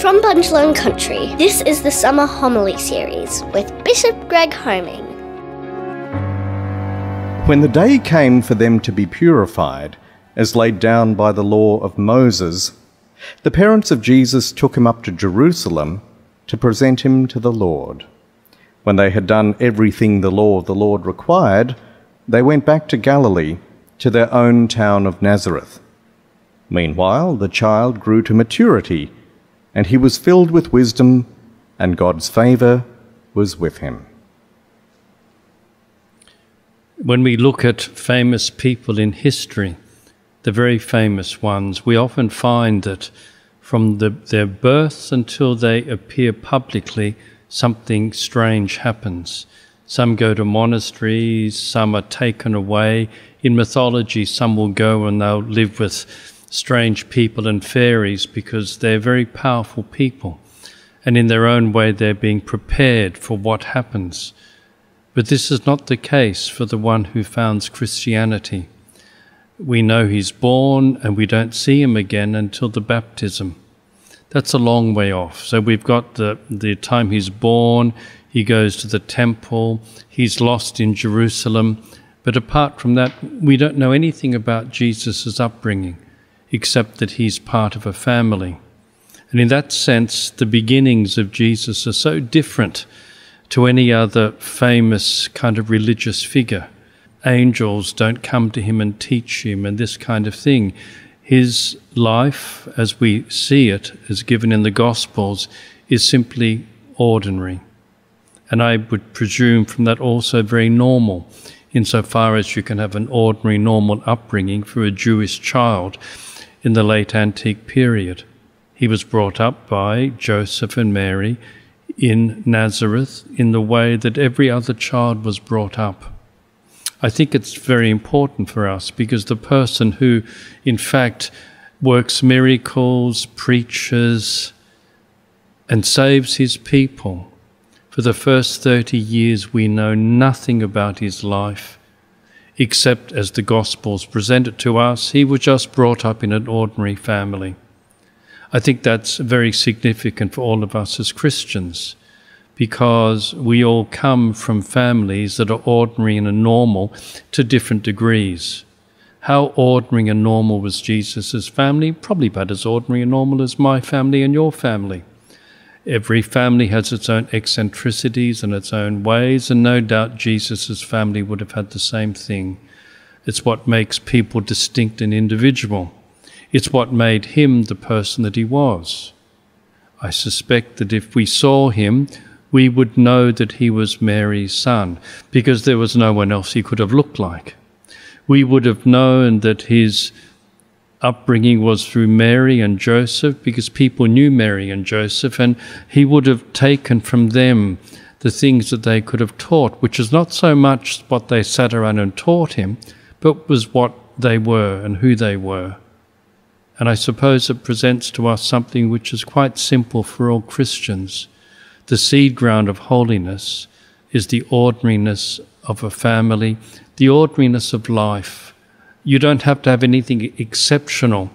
From Bundjalung Country, this is the Summer Homily Series with Bishop Greg Homeming. When the day came for them to be purified, as laid down by the law of Moses, the parents of Jesus took him up to Jerusalem to present him to the Lord. When they had done everything the law of the Lord required, they went back to Galilee, to their own town of Nazareth. Meanwhile, the child grew to maturity, and he was filled with wisdom, and God's favour was with him. When we look at famous people in history, the very famous ones, we often find that from their births until they appear publicly, something strange happens. Some go to monasteries, some are taken away. In mythology, some will go and they'll live with strange people and fairies because they're very powerful people. And in their own way, they're being prepared for what happens. But this is not the case for the one who founds Christianity. We know he's born and we don't see him again until the baptism. That's a long way off. So we've got the time he's born, he goes to the temple, he's lost in Jerusalem. But apart from that, we don't know anything about Jesus' upbringing, except that he's part of a family. And in that sense, the beginnings of Jesus are so different to any other famous kind of religious figure. Angels don't come to him and teach him and this kind of thing. His life, as we see it, as given in the Gospels, is simply ordinary. And I would presume from that also very normal, insofar as you can have an ordinary, normal upbringing for a Jewish child in the late antique period. He was brought up by Joseph and Mary in Nazareth in the way that every other child was brought up. I think it's very important for us because the person who, in fact, works miracles, preaches, and saves his people, for the first 30 years we know nothing about his life, except as the Gospels present it to us, he was just brought up in an ordinary family. I think that's very significant for all of us as Christians, because we all come from families that are ordinary and normal to different degrees. How ordinary and normal was Jesus' family? Probably about as ordinary and normal as my family and your family. Every family has its own eccentricities and its own ways, and no doubt Jesus' family would have had the same thing. It's what makes people distinct and individual. It's what made him the person that he was. I suspect that if we saw him, we would know that he was Mary's son, because there was no one else he could have looked like. We would have known that his upbringing was through Mary and Joseph, because people knew Mary and Joseph, and he would have taken from them the things that they could have taught, which is not so much what they sat around and taught him, but was what they were and who they were. And I suppose it presents to us something which is quite simple for all Christians. The seed ground of holiness is the ordinariness of a family, the ordinariness of life. You don't have to have anything exceptional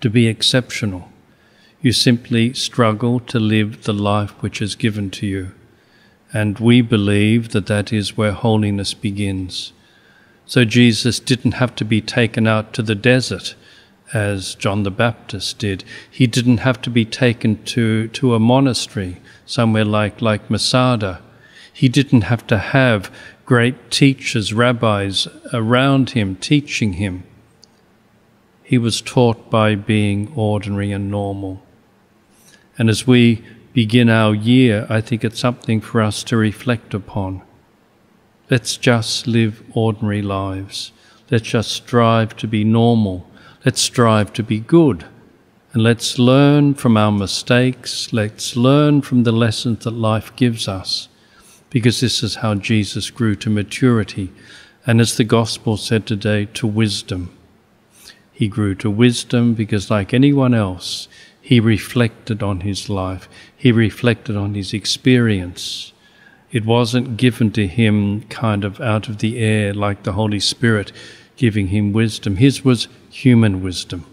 to be exceptional. You simply struggle to live the life which is given to you. And we believe that that is where holiness begins. So Jesus didn't have to be taken out to the desert as John the Baptist did. He didn't have to be taken to a monastery somewhere like Masada. He didn't have to have great teachers, rabbis around him, teaching him. He was taught by being ordinary and normal. And as we begin our year, I think it's something for us to reflect upon. Let's just live ordinary lives. Let's just strive to be normal. Let's strive to be good. And let's learn from our mistakes. Let's learn from the lessons that life gives us, because this is how Jesus grew to maturity, and as the Gospel said today, to wisdom. He grew to wisdom because, like anyone else, he reflected on his life. He reflected on his experience. It wasn't given to him kind of out of the air like the Holy Spirit giving him wisdom. His was human wisdom,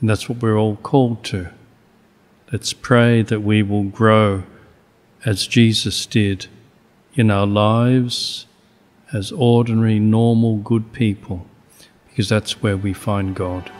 and that's what we're all called to. Let's pray that we will grow as Jesus did in our lives as ordinary, normal, good people, because that's where we find God.